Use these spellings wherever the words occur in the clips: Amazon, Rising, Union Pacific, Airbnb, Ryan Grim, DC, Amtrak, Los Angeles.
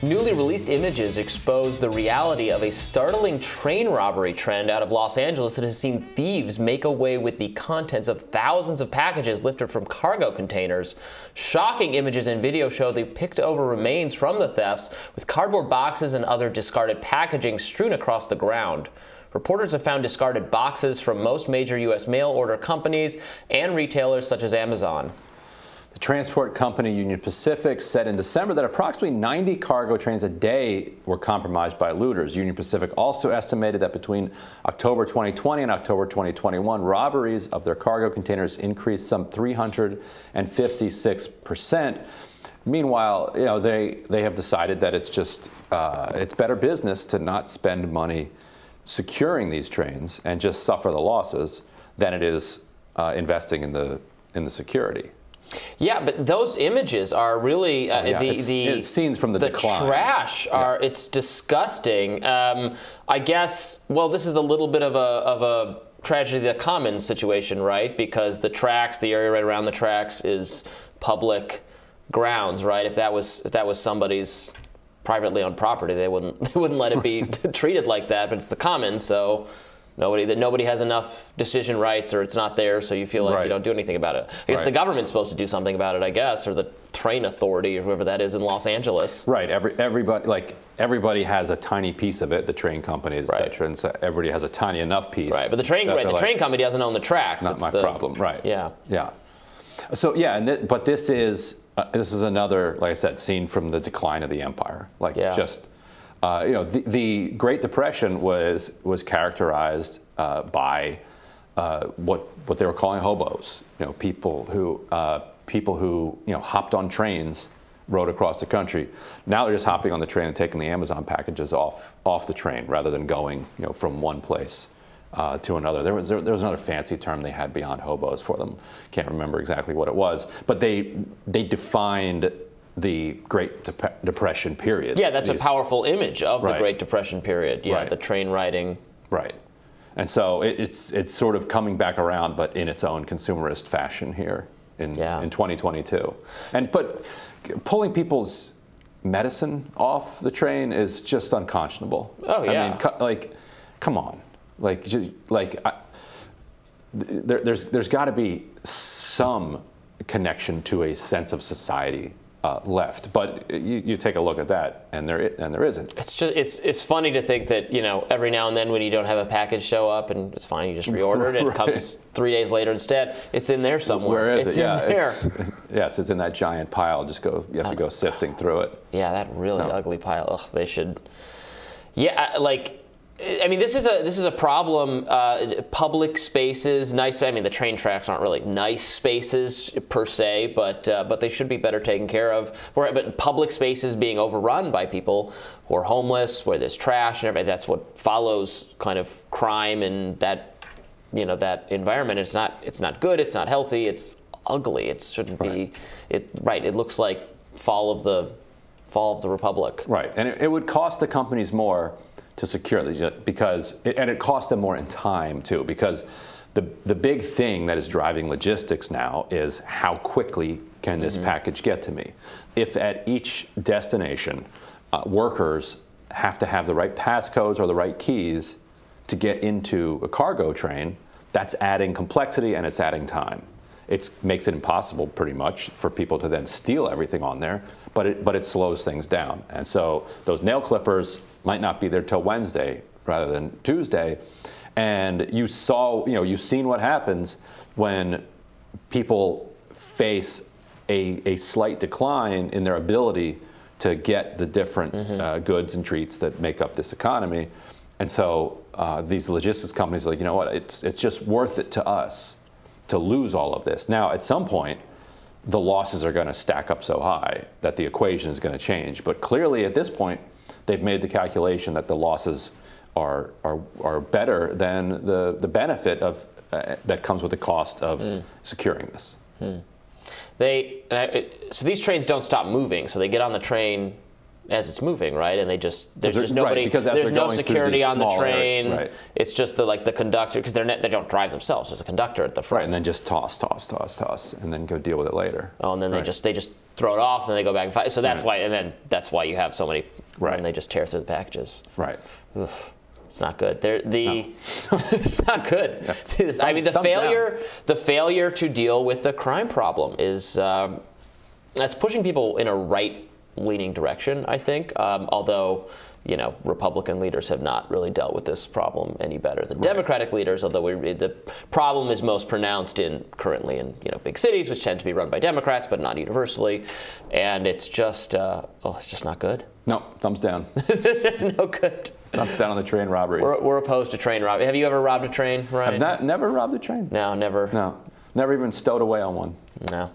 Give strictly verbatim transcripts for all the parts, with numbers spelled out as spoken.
Newly released images expose the reality of a startling train robbery trend out of Los Angeles that has seen thieves make away with the contents of thousands of packages lifted from cargo containers. Shocking images and video show the picked over remains from the thefts, with cardboard boxes and other discarded packaging strewn across the ground. Reporters have found discarded boxes from most major U S mail order companies and retailers such as Amazon. The transport company Union Pacific said in December that approximately ninety cargo trains a day were compromised by looters. Union Pacific also estimated that between October twenty twenty and October twenty twenty-one, robberies of their cargo containers increased some three hundred fifty-six percent. Meanwhile, you know, they, they have decided that it's just uh, it's better business to not spend money securing these trains and just suffer the losses than it is uh, investing in the, in the security. Yeah, but those images are really uh, oh, yeah. the, it's, the it's scenes from the, the decline. Trash are yeah. It's disgusting. Um, I guess well, this is a little bit of a of a tragedy of the commons situation, right? Because the tracks, the area right around the tracks, is public grounds, right? If that was if that was somebody's privately owned property, they wouldn't they wouldn't let it be treated like that. But it's the commons, so. Nobody that nobody has enough decision rights, or it's not there, so you feel like right. you don't do anything about it. I guess right. the government's supposed to do something about it, I guess, or the train authority, or whoever that is in Los Angeles. Right. Every everybody like everybody has a tiny piece of it. The train companies, right. et cetera, and so everybody has a tiny enough piece. Right. But the train right, the like, train company doesn't own the tracks. Not it's my the, problem. Right. Yeah. Yeah. So yeah, and th but this is uh, this is another, like I said, scene from the decline of the empire. Like yeah. just. Uh, you know, the, the Great Depression was was characterized uh, by uh, what what they were calling hobos. You know, people who uh, people who you know hopped on trains, rode across the country. Now they're just hopping on the train and taking the Amazon packages off off the train rather than going you know from one place uh, to another. There was there, there was another fancy term they had beyond hobos for them. Can't remember exactly what it was, but they they defined. The Great Dep Depression period. Yeah, that's These, a powerful image of right. the Great Depression period. Yeah, right. the train riding. Right. And so it, it's it's sort of coming back around, but in its own consumerist fashion here in yeah. in twenty twenty-two. And but pulling people's medicine off the train is just unconscionable. Oh yeah. I mean, co like, come on, like just like I, th there, there's there's got to be some connection to a sense of society. Uh, left, but you, you take a look at that, and there and there isn't. It's just it's it's funny to think that you know every now and then when you don't have a package show up and it's fine, you just reorder it. Right. It comes three days later instead. It's in there somewhere. Where is it's it? Yeah, in there. It's, yes, it's in that giant pile. Just go. You have to go sifting through it. Yeah, that really so. ugly pile. Ugh, they should. Yeah, like. I mean, this is a this is a problem. Uh, public spaces, nice. I mean, the train tracks aren't really nice spaces per se, but uh, but they should be better taken care of. For but public spaces being overrun by people who are homeless, where there's trash and everything. That's what follows kind of crime and that you know that environment. It's not it's not good. It's not healthy. It's ugly. It shouldn't right. be. It right. It looks like fall of the fall of the Republic. Right, and it, it would cost the companies more. To secure these, because it, and it costs them more in time too, because the the big thing that is driving logistics now is how quickly can this mm-hmm. package get to me. If at each destination, uh, workers have to have the right passcodes or the right keys to get into a cargo train, that's adding complexity and it's adding time. It makes it impossible pretty much for people to then steal everything on there, but it but it slows things down, and so those nail clippers. Might not be there till Wednesday rather than Tuesday, and you saw, you know, you've seen what happens when people face a a slight decline in their ability to get the different mm-hmm. uh, goods and treats that make up this economy, and so uh, these logistics companies are like, you know what, it's it's just worth it to us to lose all of this. Now, at some point, the losses are going to stack up so high that the equation is going to change, but clearly at this point. They've made the calculation that the losses are are, are better than the, the benefit of uh, that comes with the cost of mm. securing this. Mm. They and I, it, so these trains don't stop moving. So they get on the train as it's moving, right? And they just there's just nobody. Right, because there's no security on the train. Right. It's just the like the conductor because they're not, they don't drive themselves. There's a conductor at the front. Right, and then just toss, toss, toss, toss, and then go deal with it later. Oh, and then right. they just they just throw it off and they go back and fight. So that's right. why, and then that's why you have so many. Right. And they just tear through the packages. Right. Ugh. It's not good. They're, the no. It's not good. Yeah. Thumbs, I mean, the failure down. the failure to deal with the crime problem is um, that's pushing people in a right-leaning direction, I think. Um, although, you know, Republican leaders have not really dealt with this problem any better than right. Democratic leaders. Although we, the problem is most pronounced in currently in you know big cities, which tend to be run by Democrats, but not universally. And it's just uh, oh, it's just not good. No, thumbs down. No good. Thumbs down on the train robberies. We're, we're opposed to train robbery. Have you ever robbed a train, Ryan? I've not, never robbed a train. No, never. No, never even stowed away on one. No,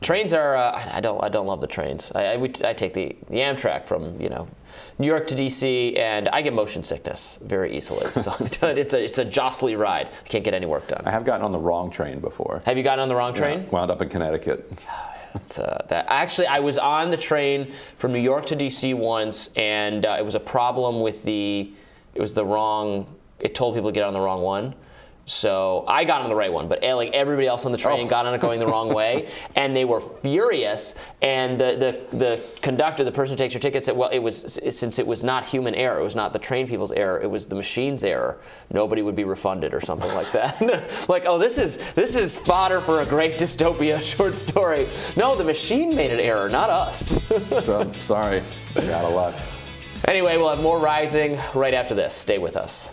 trains are. Uh, I don't. I don't love the trains. I, I, we, I take the, the Amtrak from you know New York to D C, and I get motion sickness very easily. So it's a it's a jostly ride. I can't get any work done. I have gotten on the wrong train before. Have you gotten on the wrong train? Yeah, wound up in Connecticut. It's, uh, that, actually, I was on the train from New York to D C once, and uh, it was a problem with the, it was the wrong, it told people to get on the wrong one. So I got on the right one, but like everybody else on the train oh. got on it going the wrong way, and they were furious. And the, the the conductor, the person who takes your ticket, said, "Well, it was since it was not human error, it was not the train people's error, it was the machine's error. Nobody would be refunded or something like that." Like, oh, this is this is fodder for a great dystopia short story. No, the machine made an error, not us. So I'm sorry, got a lot. Anyway, we'll have more Rising right after this. Stay with us.